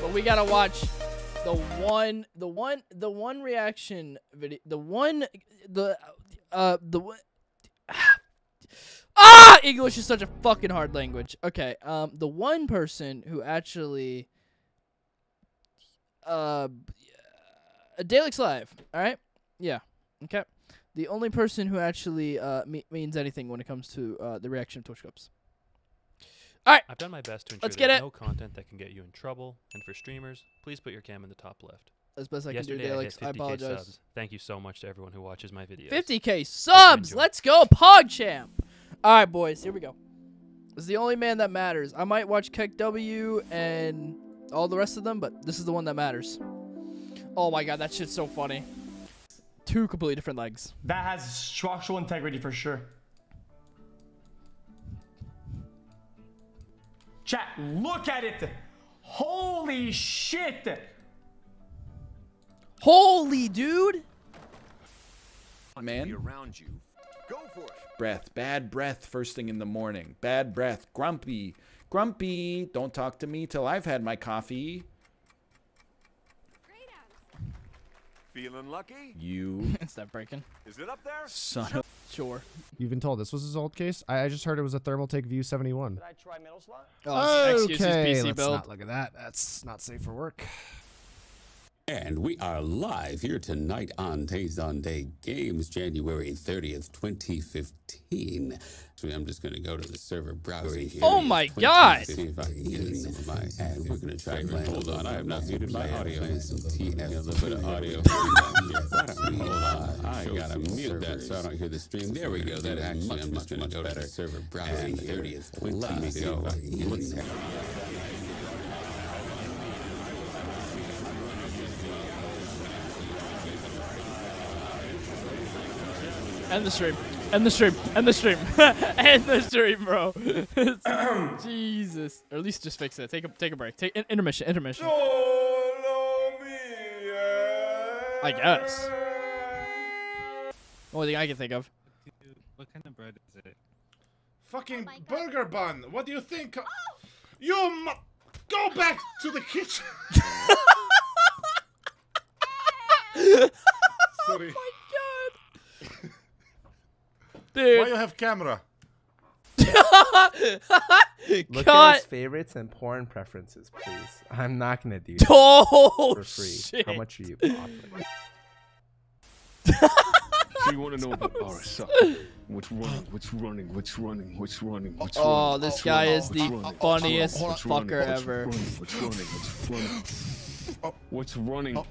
But we gotta watch the one reaction video. English is such a fucking hard language. Okay, the one person who actually, Dalex Live, alright? Yeah, okay. The only person who actually, means anything when it comes to, the reaction of Twitch clips. Alright, I've done my best to ensure there's no content that can get you in trouble, and for streamers, please put your cam in the top left. As best I can do, Dalex, I apologize. Subs. Thank you so much to everyone who watches my videos. 50K subs! Let's go, POG champ! All right, boys, here we go. This is the only man that matters. I might watch Keck W and all the rest of them, but this is the one that matters. Oh my God, that shit's so funny. Two completely different legs. That has structural integrity for sure. Chat, look at it. Holy shit. Holy dude. Man. Around you. Go for it. Breath, bad breath first thing in the morning. Bad breath, grumpy. Grumpy, don't talk to me till I've had my coffee. Feeling lucky? You. It's that breaking. Is it up there? Son of. Sure. You've been told this was his old case? I just heard it was a Thermaltake View 71. Did I try middle slot? Oh, okay, PC let's build. Not look at that. That's not safe for work. And we are live here tonight on Tazande Games, January 30th, 2015. So I'm just going to go to the server browser here. Oh my God! See if I can get it in my ad. We're going to try playing. Hold on, I have not muted my audio. TF, a little bit of audio. Hold on, I gotta mute that so I don't hear the stream. There we go. That is much, much, much better. To the server browser here. 30th, 2015. End the stream. End the stream. End the stream. End the stream, bro. Jesus. Or at least just fix it. Take a break. Take intermission. Intermission. I guess. Only thing I can think of. What kind of bread is it? Fucking burger bun. What do you think? Oh. You go back to the kitchen. Sorry. Oh dude. Why you have camera? Look at his favorites and porn preferences, please. I'm not gonna do that for free. Shit. How much are you offering? So you want to know about RSI? What's running? Oh, this guy is the funniest fucker ever. What's running?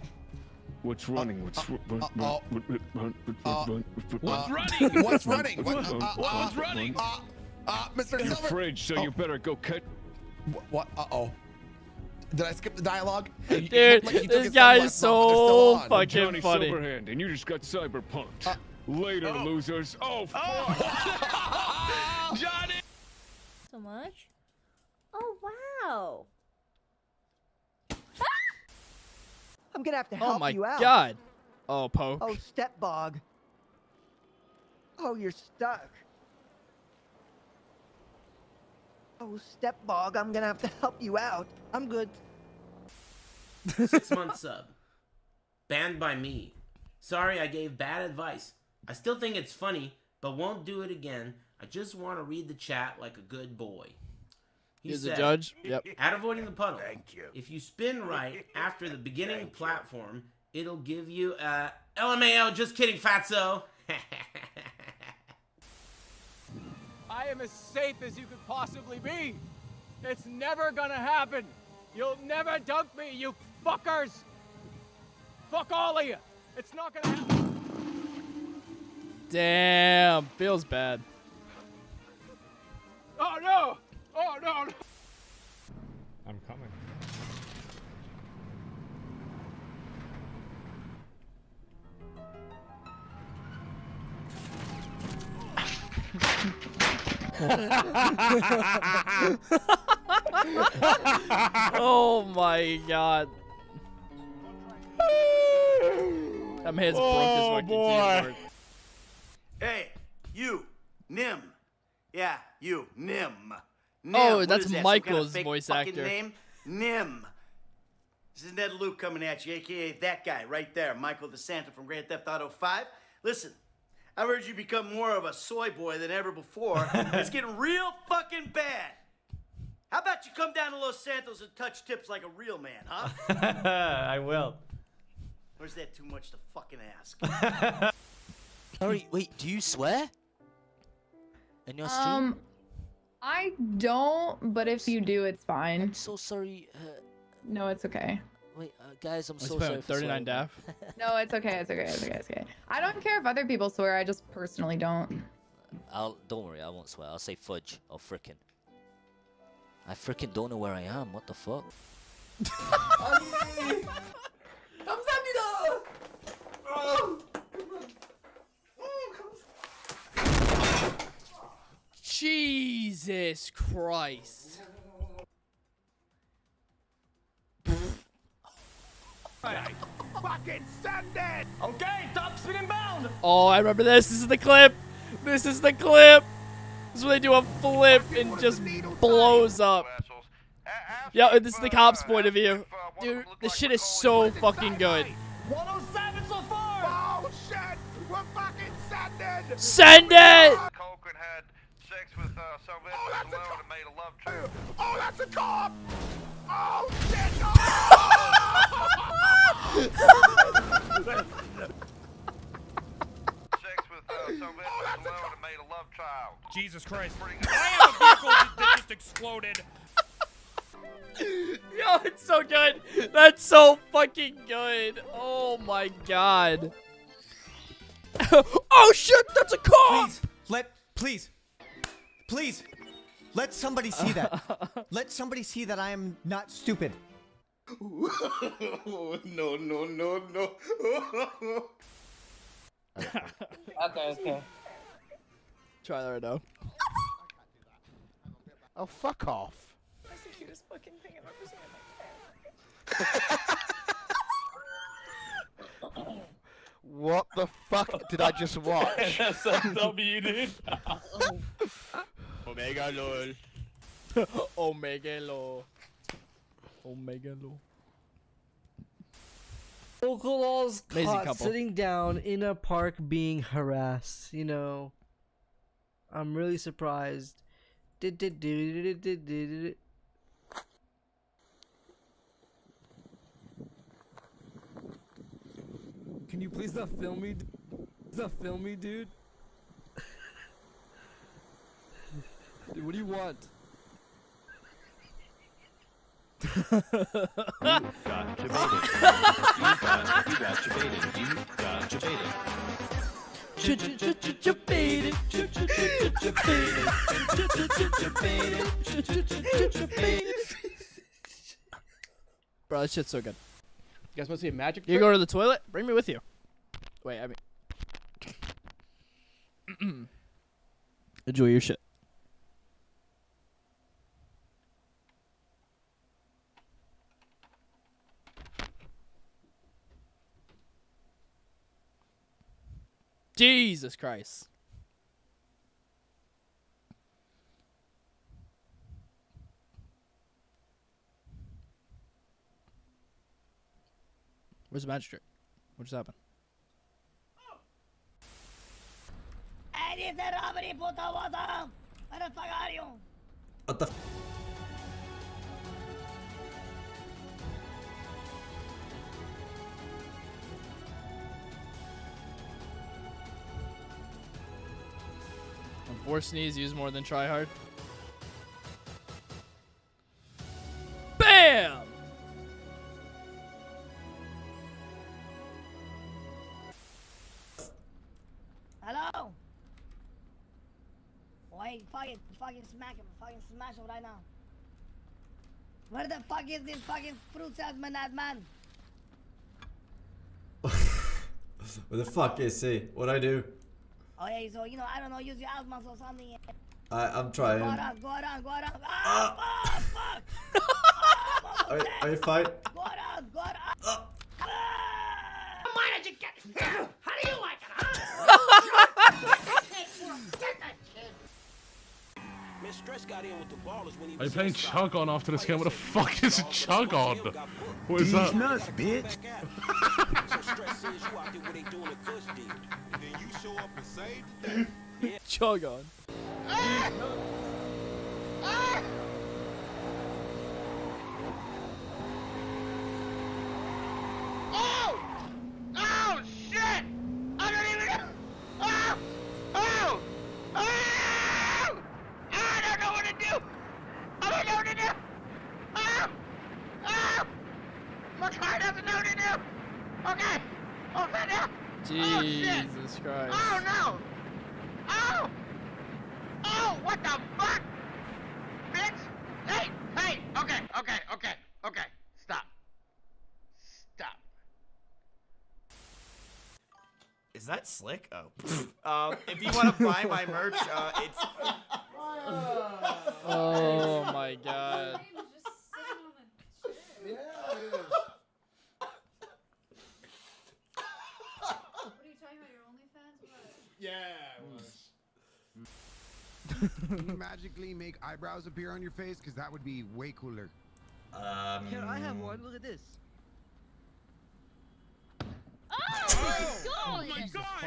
Mr. Your Silver? Fridge, so you better go cut. What? Uh-oh. Did I skip the dialogue? Dude, like this guy is so fucking funny. Silverhand, and you just got cyberpunked. Later, losers. Oh, fuck. Oh. Johnny. So much? Oh, wow. I'm gonna have to help you out. Oh my God! Oh, Poke. Oh, step bog. Oh, you're stuck. Oh, step bog. I'm gonna have to help you out. I'm good. 6 month sub. Banned by me. Sorry, I gave bad advice. I still think it's funny, but won't do it again. I just want to read the chat like a good boy. He said, a judge. Yep. At avoiding the puddle. Thank you. If you spin right after the beginning platform, it'll give you a LMAO. Just kidding, Fatso. I am as safe as you could possibly be. It's never gonna happen. You'll never dunk me, you fuckers. Fuck all of you. It's not gonna happen. Damn, feels bad. Oh no. Oh no, no! I'm coming. Oh my God! That man's broke his fucking keyboard. Hey, you, Nim. Yeah, you, Nim. Nim. Oh, that's Michael's voice actor. Name? Nim. is Ned Luke coming at you, a.k.a. that guy right there, Michael De Santa from Grand Theft Auto V. Listen, I've heard you become more of a soy boy than ever before. It's getting real fucking bad. How about you come down to Los Santos and touch tips like a real man, huh? I will. Or is that too much to fucking ask? Sorry, wait, do you swear? In your stream? I don't, but if you do, it's fine. I'm so sorry. No, it's okay. Wait, guys, I'm so sorry. 39 deaf. No, it's okay, it's okay, it's okay, it's okay. I don't care if other people swear, I just personally don't. Don't worry, I won't swear. I'll say fudge or frickin'. I freaking don't know where I am. What the fuck? Jesus Christ! Fucking send it! Okay, top spin and bound. Oh, I remember this. This is the clip. This is the clip. This is where they do a flip and just blows up. Yeah, this is the cop's point of view. Dude, this shit is so fucking good. 107 so far! Oh shit! We're fucking sending! Send it! Oh, that's a cop! Oh shit! Jesus Christ. I have a vehicle that just exploded. Yo, it's so good. That's so fucking good. Oh my god. Oh shit, that's a car. Please let somebody see that. Let somebody see that I am not stupid. No. Okay. Try that right now. Oh, fuck off. That's the cutest fucking thing I've ever seen. What the fuck did I just watch? That's a W, dude. Omega lol. Omega lol. Omega lol. Locals caught sitting down in a park being harassed, you know. I'm really surprised. Can you please not film me? Not film me, dude. Dude, what do you want? Bro, this shit's so good. You guys want to see a magic trick? You go to the toilet? Bring me with you. Wait, I mean... Enjoy your shit. Jesus Christ. Where's the magistrate? What just happened? What the f? Or sneeze, use more than try hard. Bam! Hello? Wait, fucking smack him, fucking smash him right now. Where the fuck is this fucking fruit salesman at, man? Where the fuck is he? What'd I do? Oh yeah, so you know, I don't know, use your outmask or something. I'm trying. Go around. Ah, fuck! Are you fine? Go around. Why did you get? How do you like it, huh? Are you playing Chug On after this game? What the fuck is Chug On? What is that? These nuts, bitch. Chug On. Jesus Christ. Oh no! Oh! Oh, what the fuck? Bitch! Hey! Hey! Okay, okay, okay, okay. Stop. Stop. Is that Slick? Oh. If you want to buy my merch, it's... Oh my god. Yeah, it was. Can you magically make eyebrows appear on your face? Because that would be way cooler. Here, I have one. Look at this. Oh, oh my god! Oh my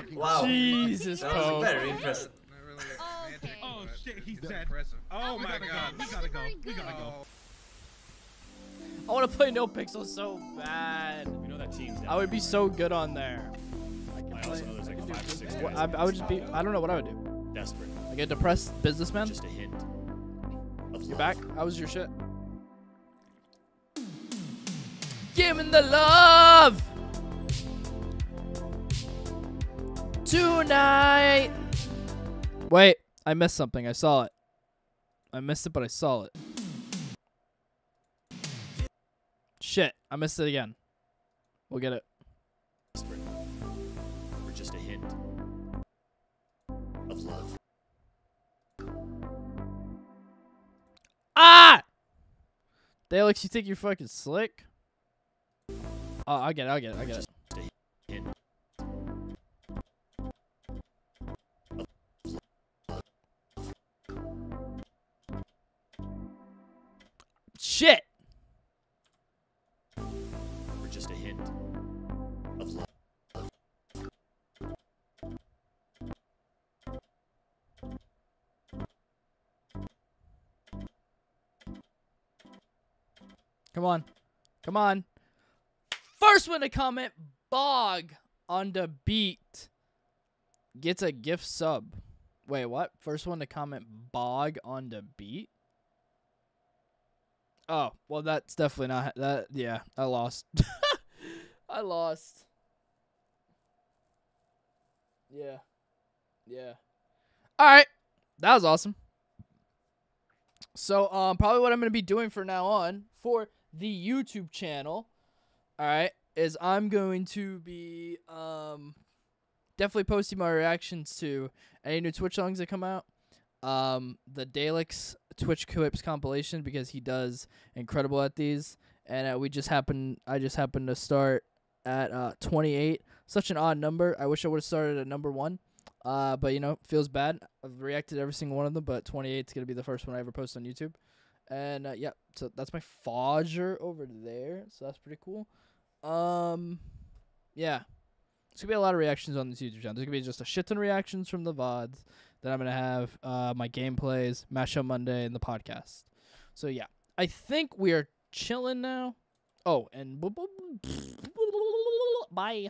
god! Wow. Jesus, that was very impressive. Okay. Oh shit, he's dead. Oh my god, we gotta go. We gotta go. I want to play No Pixel so bad. We know that team's down. I would be so good on there. I would just be, I don't know what I would do. Desperate. Like a depressed businessman? Just a hint. You're back? How was your shit? Give me the love! Tonight! Wait, I missed something. I saw it. I missed it, but I saw it. Shit, I missed it again. We'll get it. Desperate. Just a hint of love. Ah! Dalex, you think you're fucking slick? Oh, I get it, I get it, I get it. Just a hint of love. Shit! We're just a hint of love. Come on. Come on. First one to comment, Bog on the beat, gets a gift sub. Wait, what? First one to comment, Bog on the beat? Oh, well, that's definitely not that. Yeah, I lost. I lost. Yeah. Yeah. All right. That was awesome. So, probably what I'm going to be doing for now on for the YouTube channel, all right, is I'm going to be definitely posting my reactions to any new Twitch songs that come out, the Dalex Twitch clips compilation, because he does incredible at these, and I just happened to start at 28, such an odd number. I wish I would have started at number 1, but you know, feels bad. I've reacted to every single one of them, but 28 is gonna be the first one I ever post on YouTube. And yeah, so that's my Fodger over there, so that's pretty cool. Yeah, it's gonna be a lot of reactions on this YouTube channel. There's gonna be just a shit ton of reactions from the VODs. Then I'm gonna have my gameplays, Mashup Monday, and the podcast. So yeah, I think we are chilling now. Oh, and bye.